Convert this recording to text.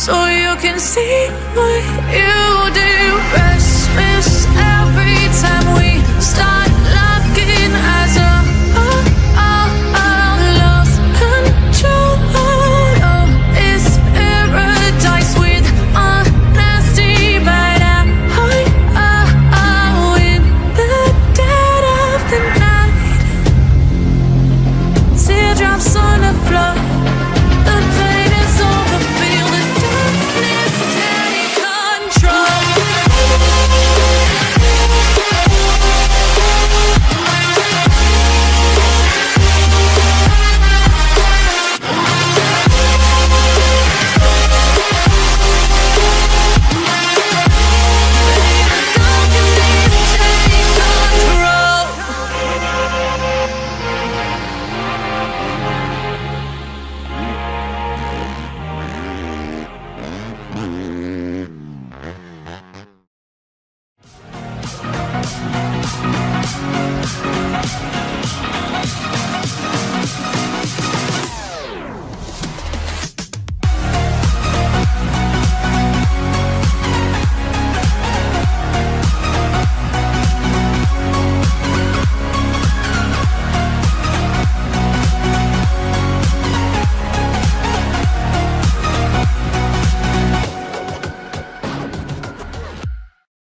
So you can see what you do.